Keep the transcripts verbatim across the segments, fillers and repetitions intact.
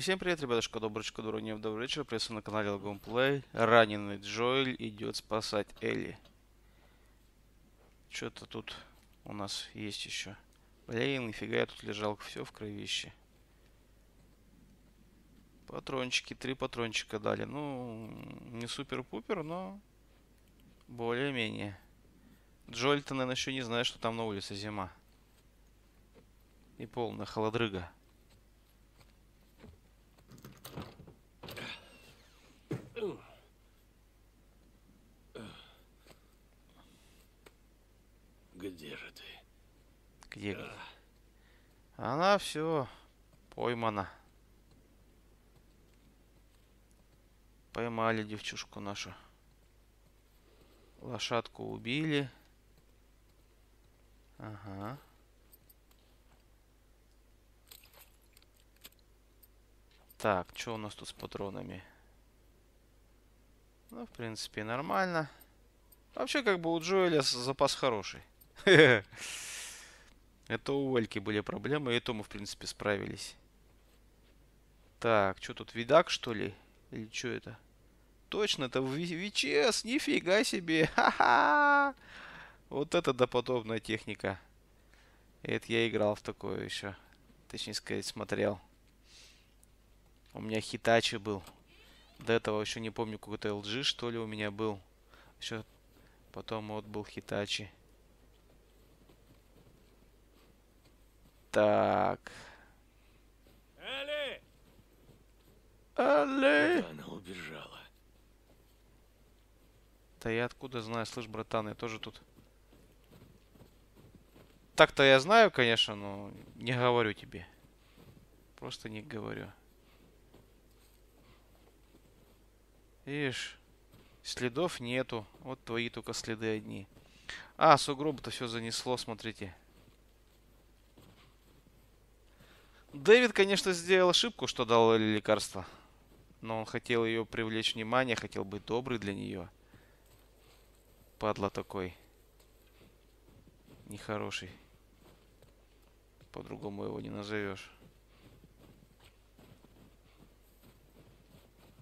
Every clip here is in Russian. Всем привет, ребятушка, доброчка, дуронев, добрый вечер. Приветствую на канале Logoun Play. Раненый Джоэль идет спасать Элли. Что-то тут у нас есть еще. Блин, нифига, я тут лежал, все в кровище. Патрончики, три патрончика дали. Ну, не супер-пупер, но более-менее. Джоэль-то, наверное, еще не знает, что там на улице зима. И полная холодрыга. Где же ты? Где? А. Она все поймана. Поймали девчушку нашу. Лошадку убили. Ага. Так, что у нас тут с патронами? Ну, в принципе, нормально. Вообще, как бы у Джоэля запас хороший. Это у Ольги были проблемы, и то мы, в принципе, справились. Так, что тут, видак, что ли? Или что это? Точно, это ВИЧС, нифига себе! Ха-ха! Вот это доподобная техника. Это я играл в такое еще. Точнее сказать, смотрел. У меня Хитачи был. До этого еще не помню, какой-то эл джи, что ли, у меня был. Еще потом вот был Хитачи. Так. Элли! Элли! Куда она убежала? Да я откуда знаю, слышь, братан, я тоже тут. Так-то я знаю, конечно, но не говорю тебе. Просто не говорю. Ишь, следов нету. Вот твои только следы одни. А, сугробы-то все занесло, смотрите. Дэвид, конечно, сделал ошибку, что дал Элли лекарство. Но он хотел ее привлечь внимание, хотел быть добрый для нее. Падла такой. Нехороший. По-другому его не назовешь.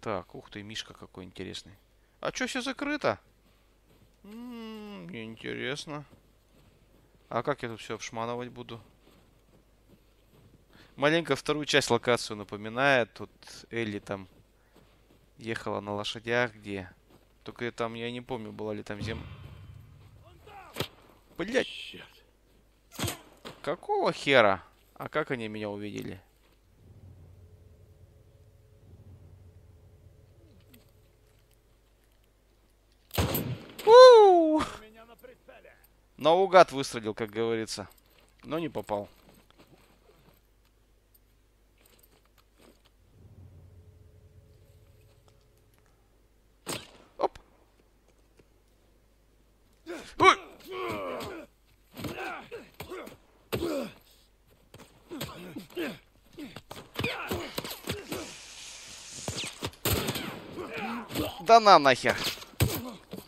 Так, ух ты, мишка какой интересный. А что все закрыто? М-м-м, мне интересно. А как я тут все обшманывать буду? Маленько вторую часть локацию напоминает. Тут Элли там ехала на лошадях, где... Только я там, я не помню, была ли там зима. Блять! Черт. Какого хера? А как они меня увидели? У-у-у! Наугад выстрелил, как говорится. Но не попал. Да на нахер.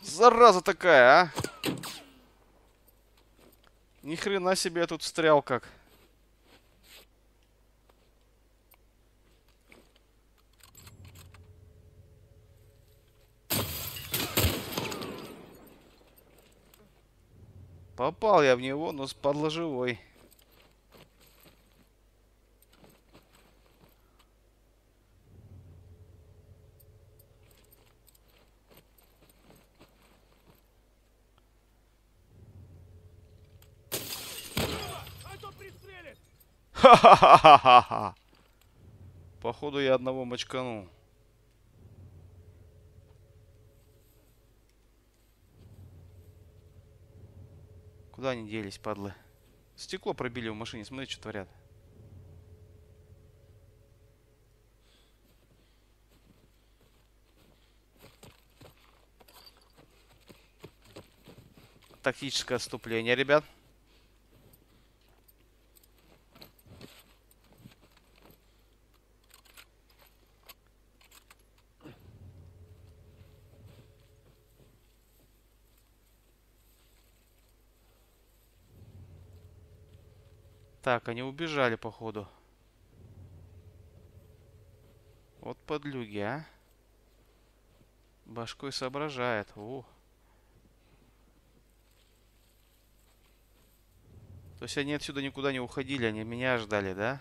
Зараза такая, а. Ни хрена себе я тут встрял как. Попал я в него, но спадло живой. Ха-ха-ха-ха-ха! Походу я одного мочканул. Куда они делись, падлы? Стекло пробили в машине, смотри, что творят. Тактическое отступление, ребят. Так, они убежали, походу. подлюги, а? Башкой соображает. О. То есть они отсюда никуда не уходили, они меня ждали, да?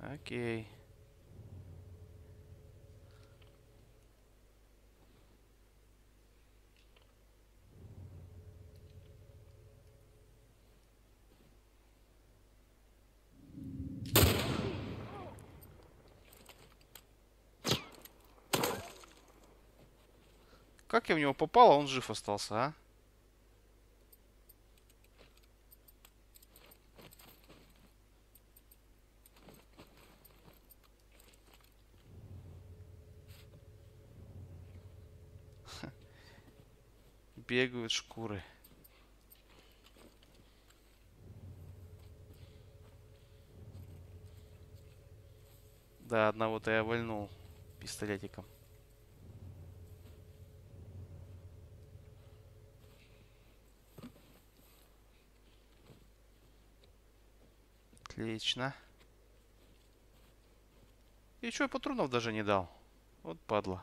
Окей. Как я в него попал, а он жив остался, а? Бегают шкуры. Да, одного-то я вальнул пистолетиком. Отлично. И чё, я патронов даже не дал. Вот падла.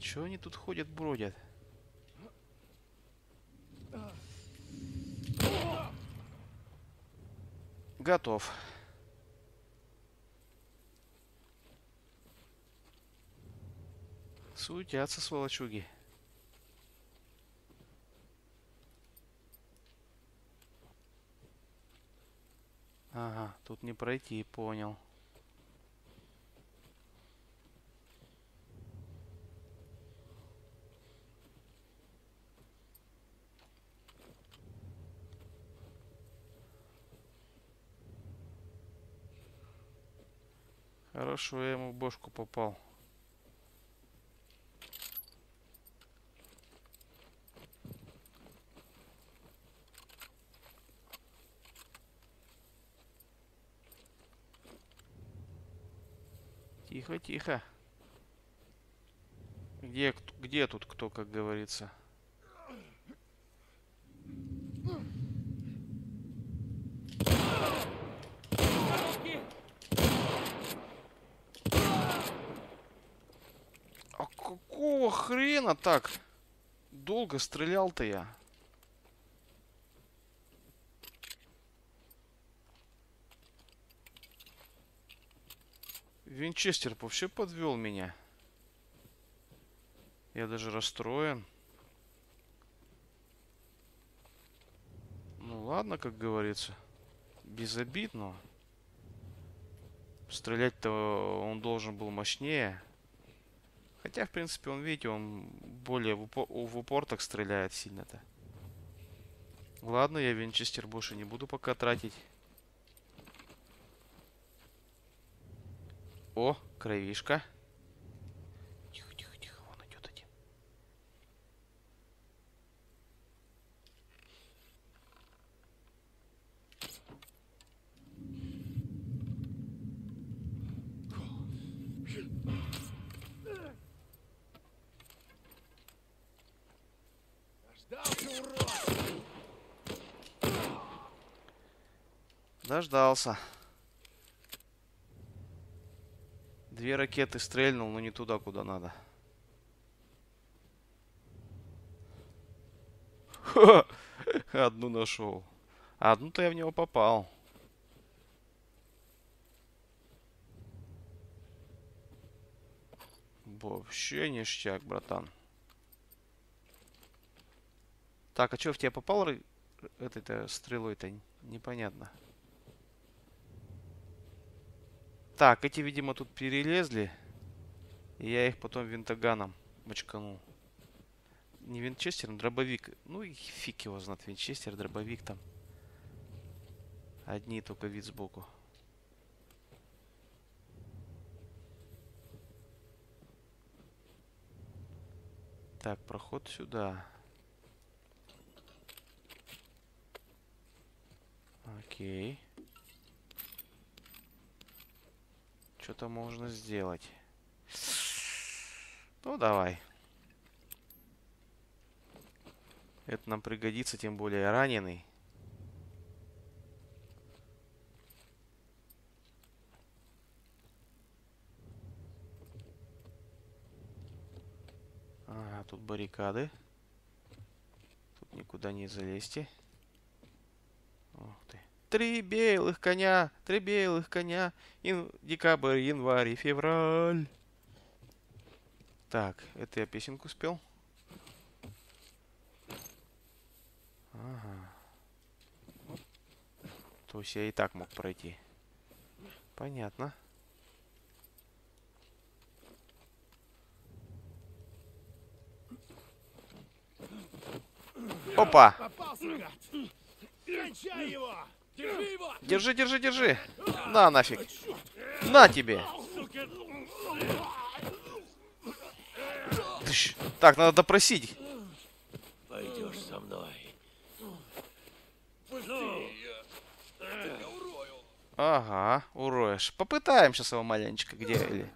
Чего они тут ходят, бродят? Готов. Суетятся, сволочуги. Ага, тут не пройти, понял. Хорошо, я ему в бошку попал. Тихо, тихо. Где, где тут кто, как говорится? Какого хрена так долго стрелял-то я? Винчестер вообще подвел меня. Я даже расстроен. Ну ладно, как говорится. Без обид, но стрелять-то он должен был мощнее. Хотя, в принципе, он, видите, он более в упор, в упор так стреляет сильно-то. Ладно, я Винчестер больше не буду пока тратить. О, кровишка. Тихо, тихо, тихо, вон идет один. Дождался. Две ракеты стрельнул, но не туда, куда надо. Ха-ха! Одну нашел. Одну-то я в него попал. Вообще ништяк, братан. Так, а что, в тебя попал этой-то стрелой-то? Непонятно. Так, эти, видимо, тут перелезли. И я их потом винтоганом мочканул. Не Винчестер, но дробовик. Ну и фиг его знает, Винчестер, дробовик там. Одни только вид сбоку. Так, проход сюда. Окей. Что-то можно сделать. Ну, давай. Это нам пригодится, тем более раненый. Ага, тут баррикады. Тут никуда не залезьте. Ух ты. Три белых коня, три белых коня. Ин... Декабрь, январь и февраль. Так, это я песенку спел. Ага. То есть я и так мог пройти. Понятно. Опа! Держи, держи, держи. На, нафиг. На тебе. Так, надо допросить. Пойдешь со мной. Ага, уроешь. Попытаем сейчас его маленечко. Где Элли?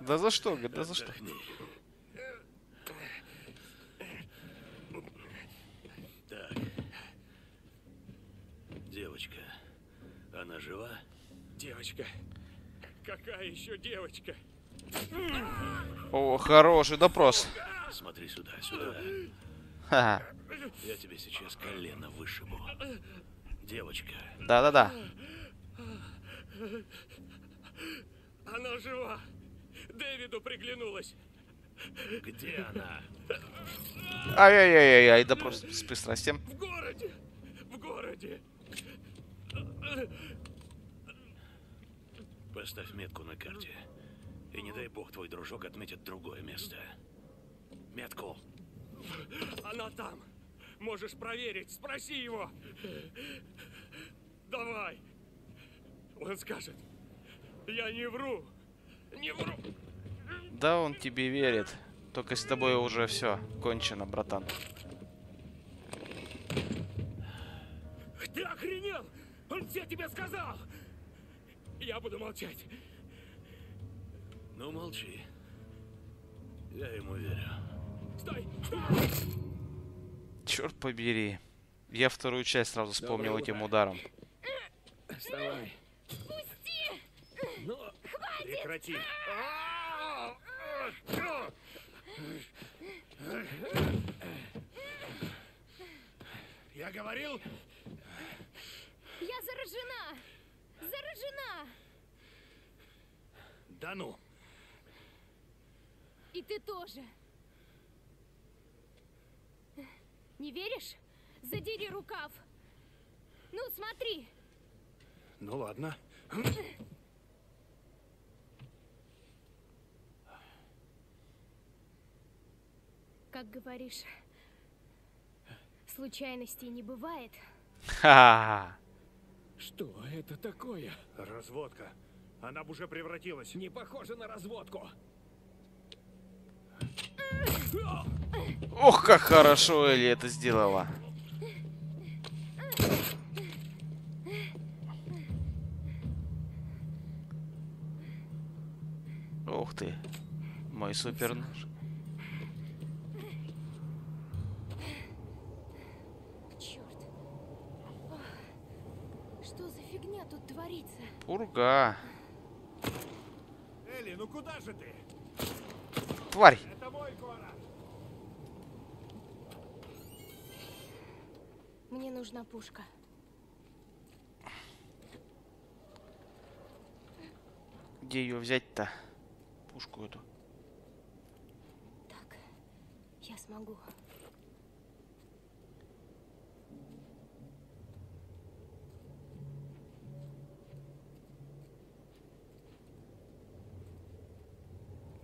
Да за что, да за что? Так. Девочка. Она жива? Девочка. Какая еще девочка? О, хороший допрос. Смотри сюда, сюда. Ха-ха. Я тебе сейчас колено вышибу. Девочка. Да-да-да. Она жива. Дэвиду приглянулась. Где она? Ай-яй-яй-яй, да просто с пристрастием. В городе, в городе. Поставь метку на карте. И не дай бог твой дружок отметит другое место. Метку. Она там. Можешь проверить, спроси его. Давай. Он скажет. Я не вру. Не вру. Да, он тебе верит. Только с тобой уже все кончено, братан. Ты охренел? Он все тебе сказал. Я буду молчать. Ну молчи. Я ему верю. Стой! Стой! Черт побери. Я вторую часть сразу вспомнил. Добрый этим удар. Ударом. Вставай. Пусти! Ну, хватит! Прекрати. Я говорил? Я заражена! Заражена! Да ну! И ты тоже. Не веришь? Задери рукав. Ну, смотри. Ну, ладно. Как говоришь, случайностей не бывает. Ха-ха-ха. Что это такое? Разводка. Она бы уже превратилась. Не похожа на разводку. Ох, как хорошо Элли это сделала. Ух ты, мой супер нож. Пурга. Элли, ну куда же ты? Тварь. Это мой город. Мне нужна пушка. Где ее взять-то? Пушку эту. Так, я смогу.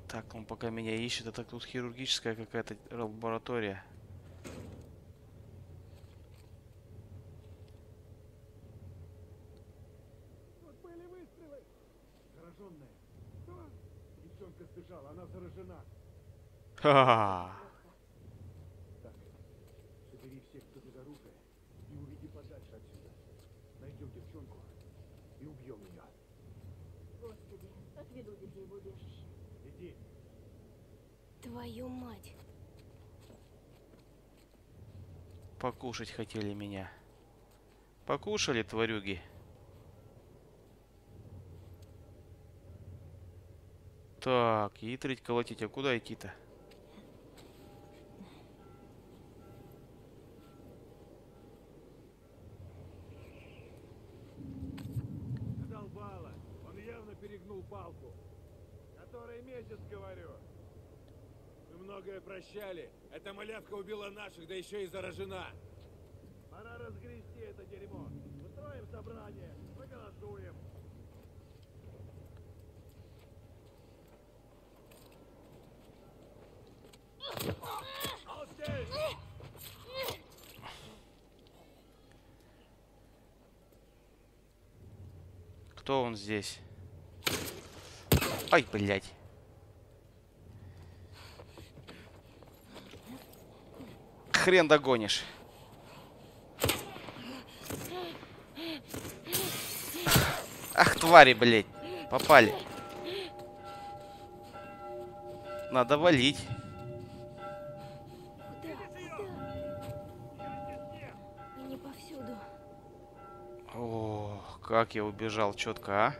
Так, он пока меня ищет, это тут хирургическая какая-то лаборатория. Зараженная. Да. Девчонка сбежала, она заражена. Ха-ха-ха. Так, собери всех, кто без оружия, и уведи подальше отсюда. Найдем девчонку и убьем ее. Господи, отведу детей в убежище. Иди. Твою мать. Покушать хотели меня. Покушали, тварюги. Так, хитрить, колотить. А куда идти-то? Задолбало. Он явно перегнул палку. Который месяц, говорю. Мы многое прощали. Эта малявка убила наших, да еще и заражена. Пора разгрести это дерьмо. Устроим собрание, проголосуем. Кто он здесь? Ай, блядь. Хрен догонишь. Ах, твари, блядь. Попали. Надо валить. Как я убежал четко, а?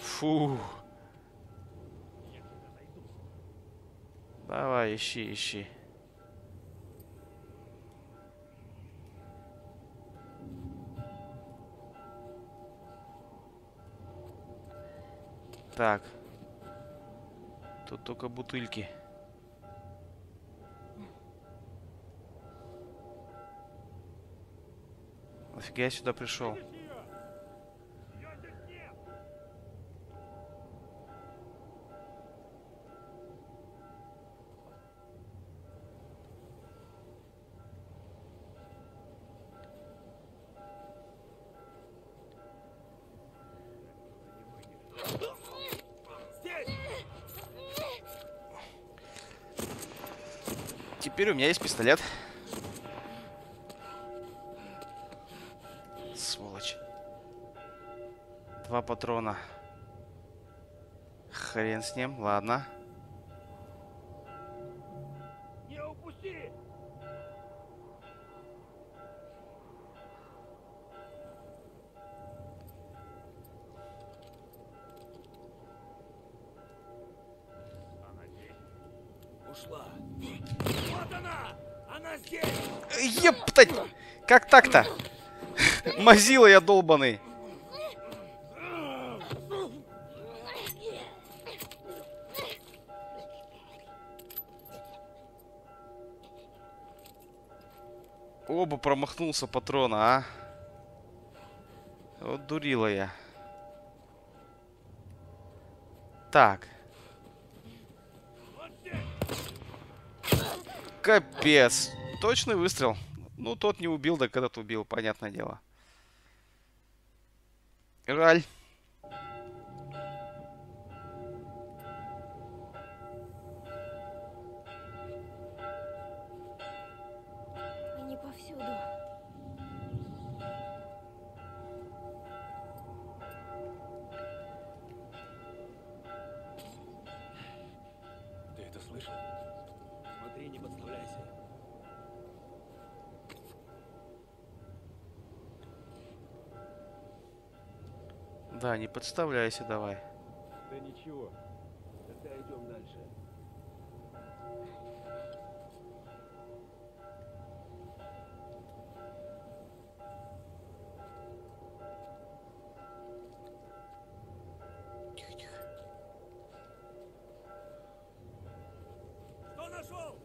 Фу. Давай, ищи, ищи. Так. Тут только бутыльки. Нафига я сюда пришел? Теперь у меня есть пистолет. Два патрона. Хрен с ним, ладно. Не упусти! Она здесь. Ушла. Вот она! Она здесь! Ептать! Как так-то? Мазила я долбаный. Оба промахнулся патрона, а? Вот дурила я. Так. Капец. Точный выстрел. Ну, тот не убил, да когда-то убил, понятное дело. Гераль. Да, не подставляйся, давай. Да ничего. Тогда идем дальше. Тихо-тихо. Кто нашел?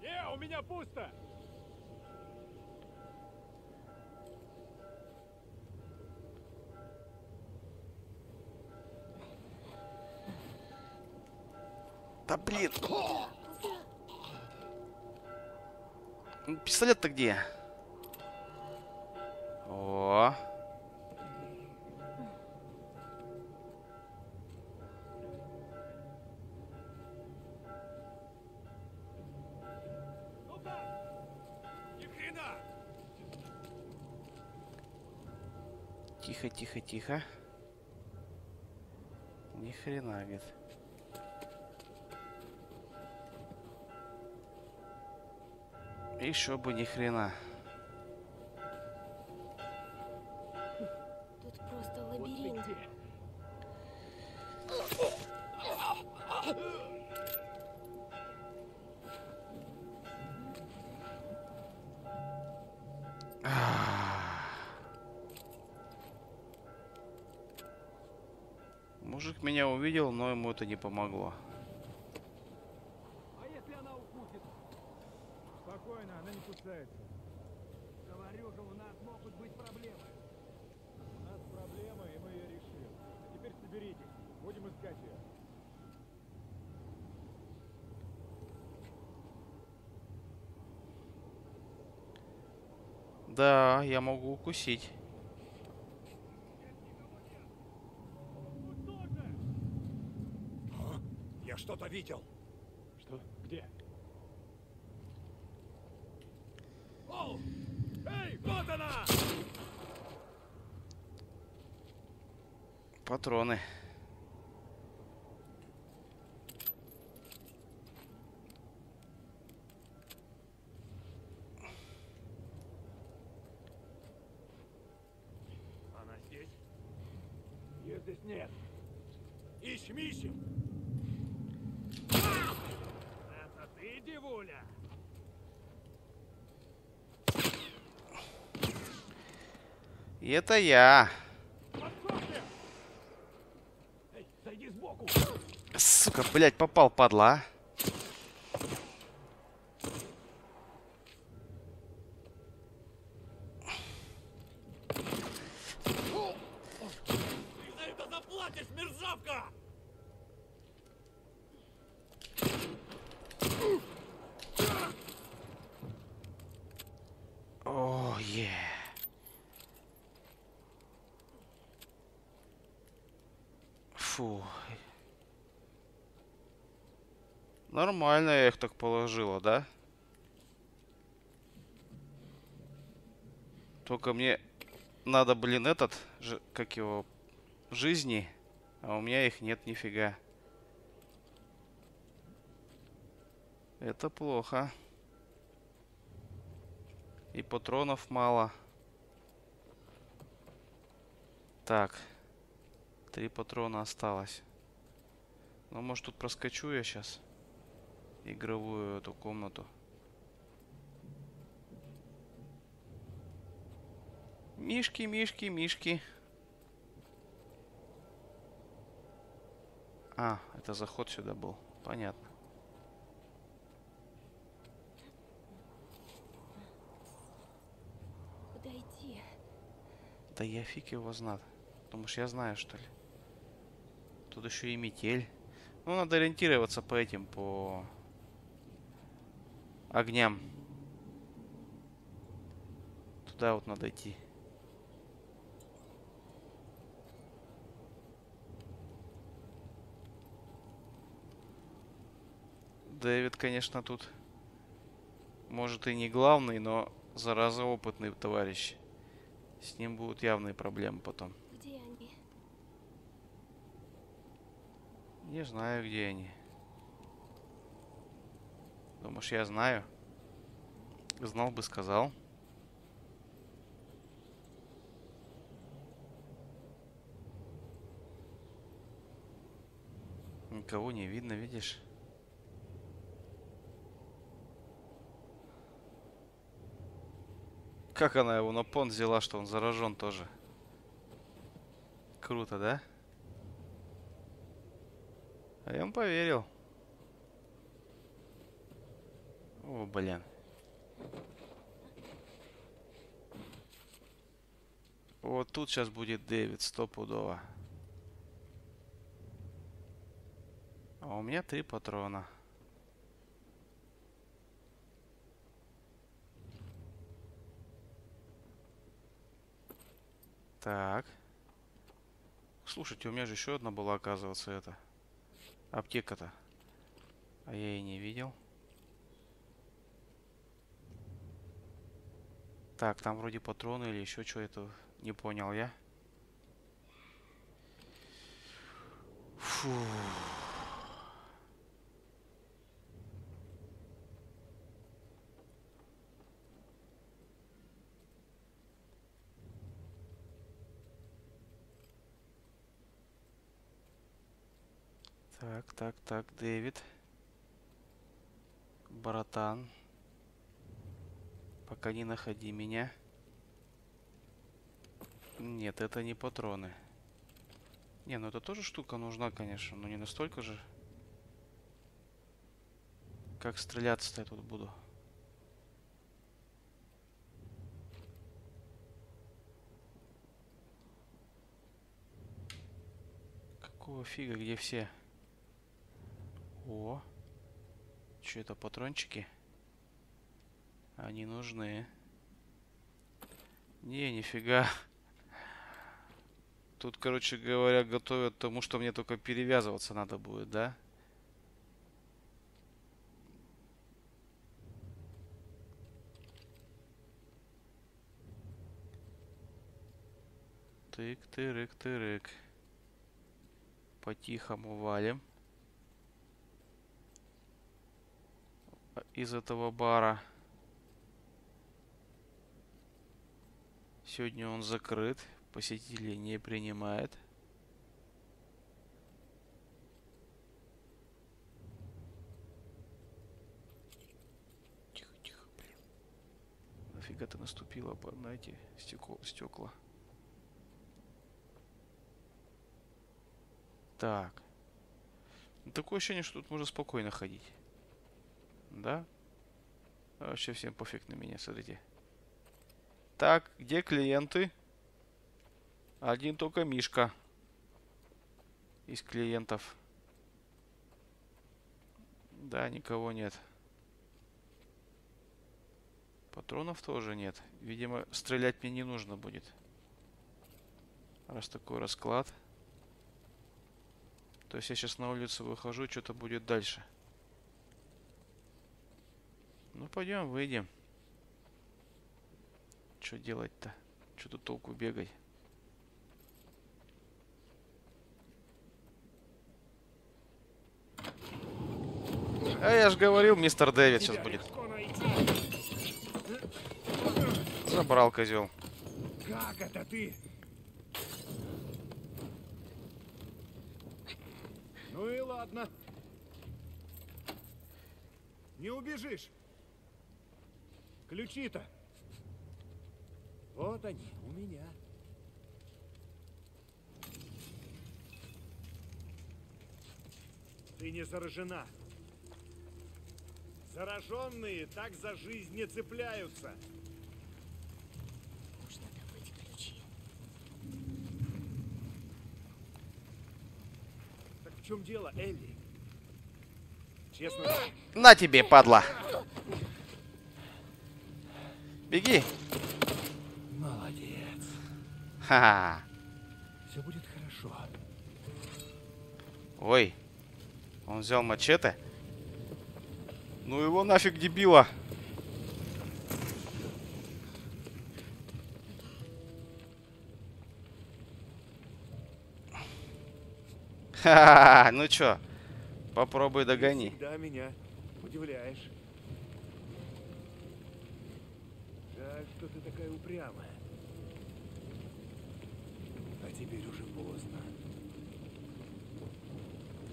Не, у меня пусто. Да блин! Пистолет-то где? О. Тихо, тихо, тихо. Ни хрена, говорит. Еще бы ни хрена. Тут просто лабиринт. Мужик меня увидел, но ему это не помогло. Говорю же, у нас могут быть проблемы. У нас проблема, и мы ее решим. Теперь соберитесь, будем искать ее. Да, я могу укусить. Я что-то видел. Что? Где? Эй, вот она! Патроны. Она здесь? Ее здесь нет. Ищем, ищем. Это ты, девуля? И это я. Эй, зайди сбоку. Сука, блядь, попал, падла. Ты за это заплатишь, мерзавка! О, е. Фу. Нормально я их так положила, да? Только мне надо, блин, этот, как его, жизни, а у меня их нет нифига. Это плохо. И патронов мало. Так. Три патрона осталось. Ну, может, тут проскочу я сейчас. Игровую эту комнату. Мишки, мишки, мишки. А, это заход сюда был. Понятно. Куда идти? Да я фиг его знаю. Потому что я знаю, что ли. Тут еще и метель. Ну, надо ориентироваться по этим, по огням. Туда вот надо идти. Дэвид, конечно, тут может и не главный, но зараза опытный товарищ. С ним будут явные проблемы потом. Где они? Не знаю, где они. Думаешь, я знаю? Знал бы, сказал. Никого не видно, видишь? Как она его на понт взяла, что он заражен тоже? Круто, да? А я ему поверил. О, блин. Вот тут сейчас будет Дэвид, стопудово. А у меня три патрона. Так. Слушайте, у меня же еще одна была, оказывается, это. Аптека-то. А я и не видел. Так, там вроде патроны или еще что-то. Не понял я. Фу. Так, так, так, Дэвид. Братан. Пока не находи меня. Нет, это не патроны. Не, ну это тоже штука нужна, конечно, но не настолько же. Как стреляться-то я тут буду? Какого фига, где все? О! Что это, патрончики? Они нужны. Не, нифига. Тут, короче говоря, готовят к тому, что мне только перевязываться надо будет, да? Тык-тырык-тырык. По-тихому валим. Из этого бара. Сегодня он закрыт. Посетителей не принимает. Тихо, тихо, блин. Нафига ты наступила на эти стекла? Так. Такое ощущение, что тут можно спокойно ходить. Да? Вообще всем пофиг на меня, смотрите. Так, где клиенты? Один только Мишка из клиентов. Да, никого нет. Патронов тоже нет. Видимо, стрелять мне не нужно будет. Раз такой расклад. То есть я сейчас на улицу выхожу, что-то будет дальше. Ну, пойдем, выйдем. Что делать-то? Что тут толку бегать? А я же говорил, мистер Дэвид сейчас будет. Забрал, козел. Как это ты? Ну и ладно. Не убежишь. Ключи-то. Вот они, у меня. Ты не заражена. Зараженные так за жизнь не цепляются. Нужно добыть ключи. Так в чем дело, Элли? Честно. На тебе, падла. Беги. Молодец. Ха-ха. Все будет хорошо. Ой. Он взял мачете. Ну его нафиг, дебила. Ха-ха-ха, ну чё, попробуй догони. Да, меня удивляешь. Жаль, что ты такая упрямая. А теперь уже поздно.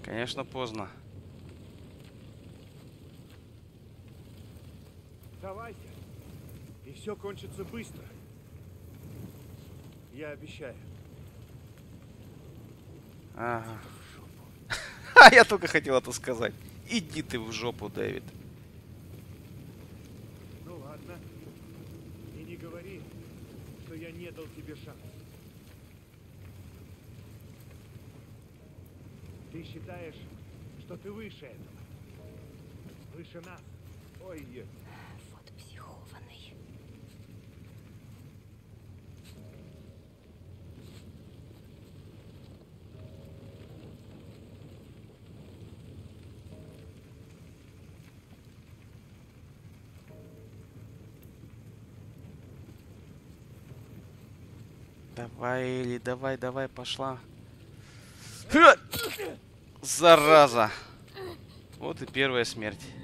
Конечно, поздно. Давайте, и все кончится быстро. Я обещаю. Ага. А я только хотел это сказать. Иди ты в жопу, Дэвид. Ну ладно. И не говори, что я не дал тебе шанс. Ты считаешь, что ты выше этого? Выше нас. Ой, е. Давай, Элли, давай, давай, пошла. Зараза. Вот и первая смерть.